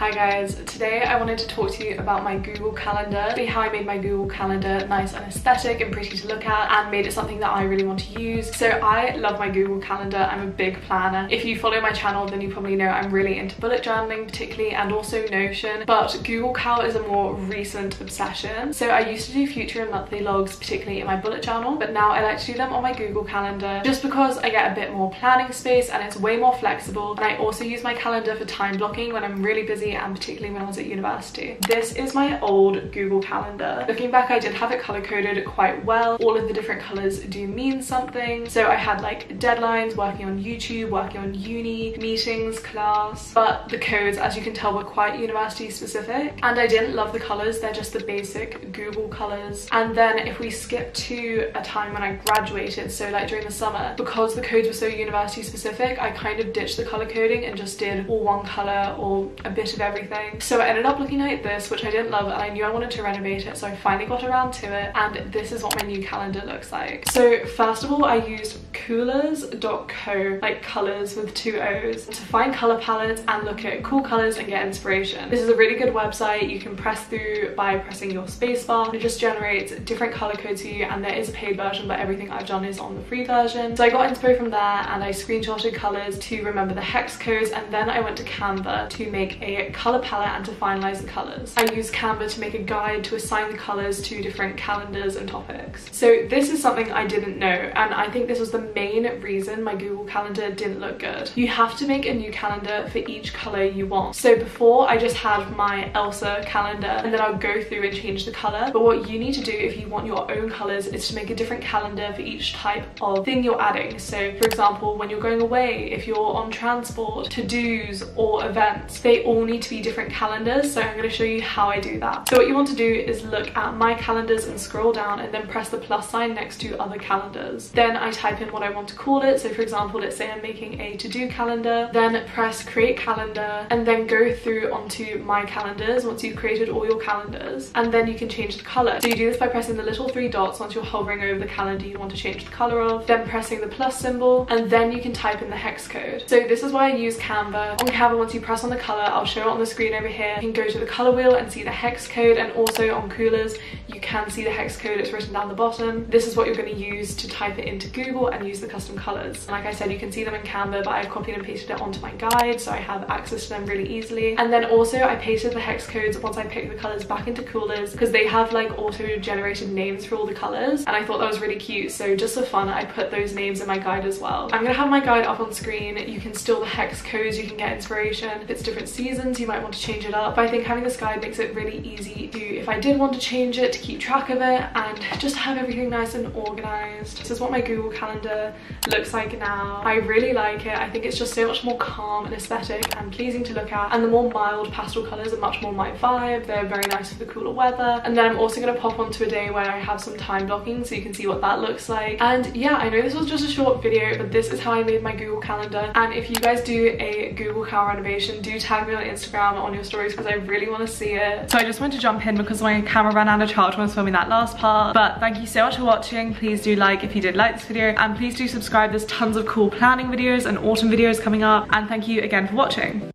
Hi guys, today I wanted to talk to you about my Google Calendar, see how I made my Google Calendar nice and aesthetic and pretty to look at and made it something that I really want to use. So I love my Google Calendar, I'm a big planner. If you follow my channel then you probably know I'm really into bullet journaling particularly and also Notion, but Google Cal is a more recent obsession. So I used to do future and monthly logs particularly in my bullet journal, but now I like to do them on my Google Calendar just because I get a bit more planning space and it's way more flexible, and I also use my calendar for time blocking when I'm really busy and particularly when I was at university. This is my old Google Calendar. Looking back, I did have it color coded quite well. All of the different colors do mean something. So I had like deadlines, working on YouTube, working on uni, meetings, class, but the codes, as you can tell, were quite university specific. And I didn't love the colors. They're just the basic Google colors. And then if we skip to a time when I graduated, so like during the summer, because the codes were so university specific, I kind of ditched the color coding and just did all one color or a bit of everything. So I ended up looking like this, which I didn't love, and I knew I wanted to renovate it, so I finally got around to it, and this is what my new calendar looks like. So first of all, I used coolers.co, like colors with two O's, to find color palettes and look at cool colors and get inspiration. This is a really good website. You can press through by pressing your spacebar. It just generates different color codes for you, and there is a paid version, but everything I've done is on the free version. So I got inspo from there, and I screenshotted colors to remember the hex codes, and then I went to Canva to make a color palette and to finalize the colors. I used Canva to make a guide to assign the colors to different calendars and topics. So this is something I didn't know, and I think this was the main reason my Google Calendar didn't look good. You have to make a new calendar for each color you want. So before, I just had my Elsa calendar, and then I'll go through and change the color. But what you need to do if you want your own colors is to make a different calendar for each type of thing you're adding. So for example, when you're going away, if you're on transport, to-dos or events, they all need to be different calendars. So I'm going to show you how I do that. So what you want to do is look at my calendars and scroll down and then press the plus sign next to other calendars. Then I type in what I want to call it. So for example, let's say I'm making a to-do calendar, then press create calendar, and then go through onto my calendars once you've created all your calendars, and then you can change the color. So you do this by pressing the little three dots once you're hovering over the calendar you want to change the color of, then pressing the plus symbol, and then you can type in the hex code. So this is why I use Canva. On Canva, once you press on the color, I'll show it on the screen over here, you can go to the color wheel and see the hex code, and also on Coolers you can see the hex code, it's written down the bottom. This is what you're going to use to type it into Google and use the custom colors. Like I said, you can see them in Canva, but I've copied and pasted it onto my guide so I have access to them really easily. And then also I pasted the hex codes once I picked the colors back into Coolers, because they have like auto-generated names for all the colors, and I thought that was really cute. So just for fun, I put those names in my guide as well. I'm gonna have my guide up on screen. You can still the hex codes, you can get inspiration. If it's different seasons, you might want to change it up. But I think having this guide makes it really easy to, if I did want to change it, to keep track of it and just have everything nice and organized. This is what my Google Calendar looks like now. I really like it. I think it's just so much more calm and aesthetic and pleasing to look at. And the more mild pastel colors are much more my vibe. They're very nice for the cooler weather. And then I'm also going to pop onto a day where I have some time blocking so you can see what that looks like. And yeah, I know this was just a short video, but this is how I made my Google Calendar. And if you guys do a Google Calendar renovation, do tag me on Instagram on your stories because I really want to see it. So I just wanted to jump in because my camera ran out of charge when I was filming that last part. But thank you so much for watching. Please do like if you did like this video, and please do subscribe. There's tons of cool planning videos and autumn videos coming up. And thank you again for watching.